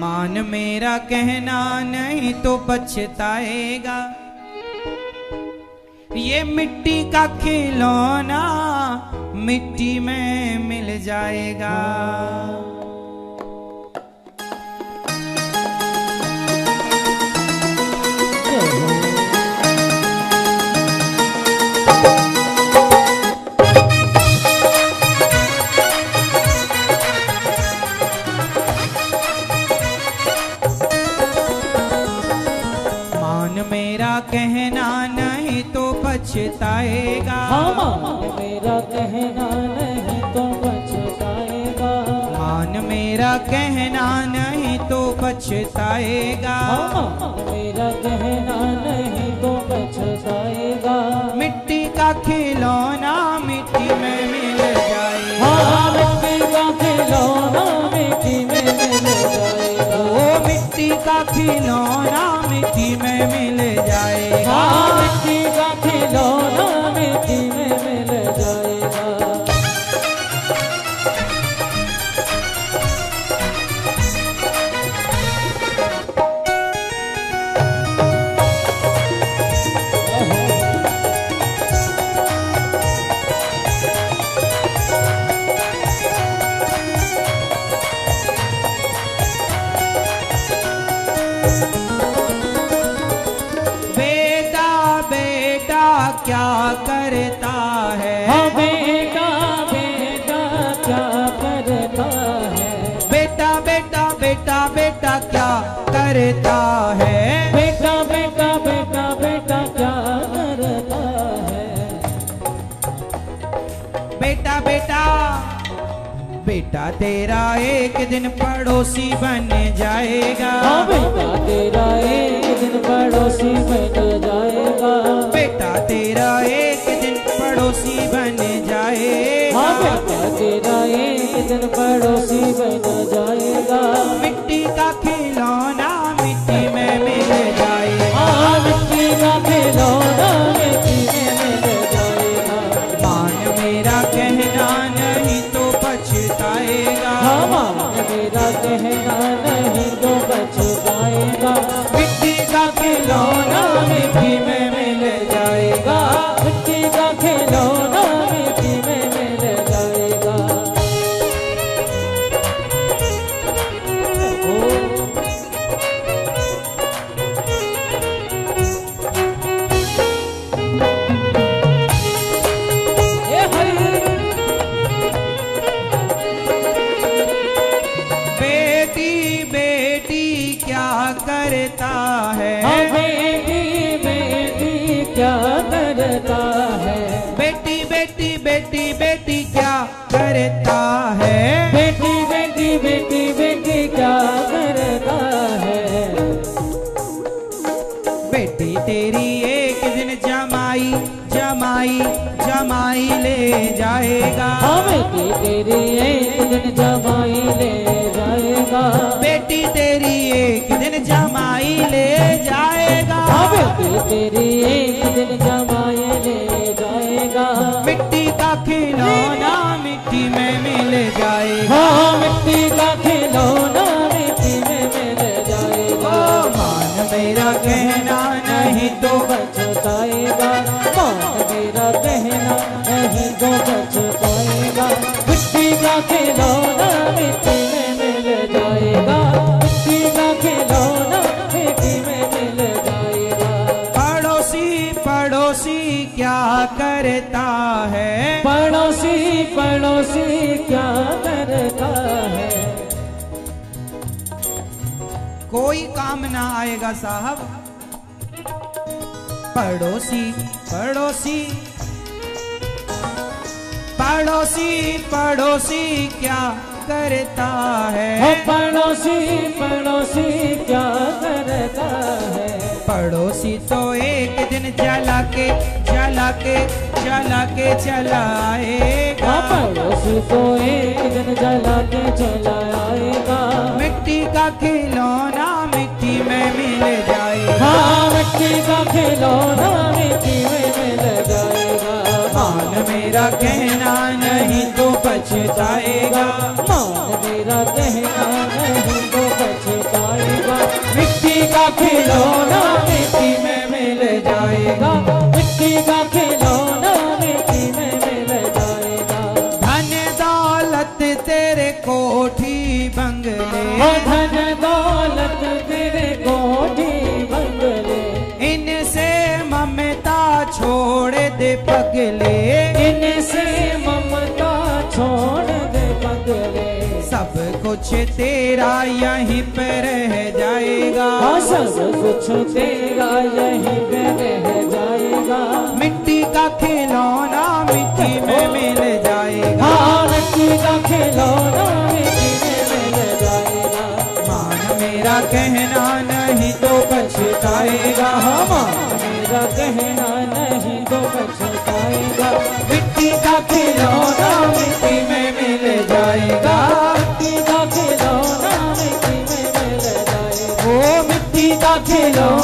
मान मेरा कहना नहीं तो पछताएगा, ये मिट्टी का खिलौना मिट्टी में मिल जाएगा। मेरा कहना नहीं तो पछताएगा, मान मेरा कहना नहीं तो पछताएगा, मान मेरा कहना नहीं तो पछताएगा, मान मेरा कहना नहीं तो पछताएगा, मिट्टी का खिलौना मिट्टी में मिल जाएगा। मिट्टी का खिलौना मिट्टी में मिल जाएगा, ओ मिट्टी का खिलौना मिट्टी में मिल जाएगा। मिट्टी का खिलौना मिट्टी में मिल जाएगा। क्या करता है बेटा, बेटा क्या करता है बेटा, बेटा बेटा बेटा क्या करता है बेटा, बेटा बेटा बेटा क्या करता है बेटा, बेटा बेटा तेरा एक दिन पड़ोसी बन जाएगा, बेटा तेरा एक दिन पड़ोसी बन जाएगा, बेटा तेरा एक दिन पड़ोसी बन जाएगा, बेटा तेरा एक दिन पड़ोसी बन जाएगा, मिट्टी का खिलौना मिट्टी में मिल जाएगा। मिट्टी का खिलौना मिट्टी में मिल जाएगा, मान मेरा कहना नहीं तो पछताएगा, मान मेरा कहना नहीं तो पछताएगा, मिट्टी का खिलौना मिट्टी में मिल जाएगा, मिट्टी का खिलौना मिट्टी में मिल जाएगा। करता है बेटी, बेटी क्या करता है बेटी, बेटी बेटी बेटी क्या करता है बेटी, बेटी बेटी बेटी क्या करता है बेटी, तेरी एक दिन जमाई जमाई जमाई ले जाएगा, बेटी तेरी एक दिन जमाई ले जाएगा, बेटी तेरी एक दिन जमाई ले जाएगा, बेटी तेरी एक दिन जमाई ले जाएगा, मिट्टी का खिलौना मिट्टी में मिल जाएगा, मिट्टी का खिलौना मिट्टी में मिल जाएगा, मान मेरा कहना नहीं तो पछताएगा, मान मेरा कहना नहीं तो पछताएगा, मिट्टी का खिलौना मिट्टी में मिल जाएगा, मिट्टी का खिलौना मिट्टी में मिल जाएगा। पड़ोसी पड़ोसी क्या करता है पड़ोसी, पड़ोसी क्या करता है, कोई काम ना आएगा साहब, पड़ोसी पड़ोसी पड़ोसी पड़ोसी क्या करता है पड़ोसी, पड़ोसी क्या करता है पड़ोसी, तो एक दिन जला के जला के जला के जलाएगा, पड़ोसी तो एक दिन जला के जलाएगा, मिट्टी का खिलौना मिट्टी में मिल जाएगा, मिट्टी का खिलौना मिट्टी में मिल जाएगा, मान मेरा कहना नहीं तो पछताएगा, मान मेरा कहना नहीं तो पछताएगा। खिलौना मिट्टी में मिल जाएगा, मिट्टी का खिलौना मिट्टी में मिल जाएगा। धन दौलत तेरे कोठी बंगले, धन दौलत तेरे कोठी बंगले, इनसे ममता छोड़ दे पगले, इनसे ममता छोड़ दे पगले। सब कुछ तेरा यहीं पे रह जाएगा, सब कुछ तेरा यहीं पे रह जाएगा। मिट्टी का खिलौना मिट्टी में मिल जाएगा, मिट्टी का खिलौना मिट्टी में मिल जाएगा। मान मेरा कहना नहीं तो पछताएगा, मान मेरा कहना नहीं तो पछताएगा। मिट्टी का खिलौना मिट्टी में मिल जाएगा, मिट्टी का खिलौना मिट्टी में मिल जाएगा। ओ मिट्टी का खिलौना।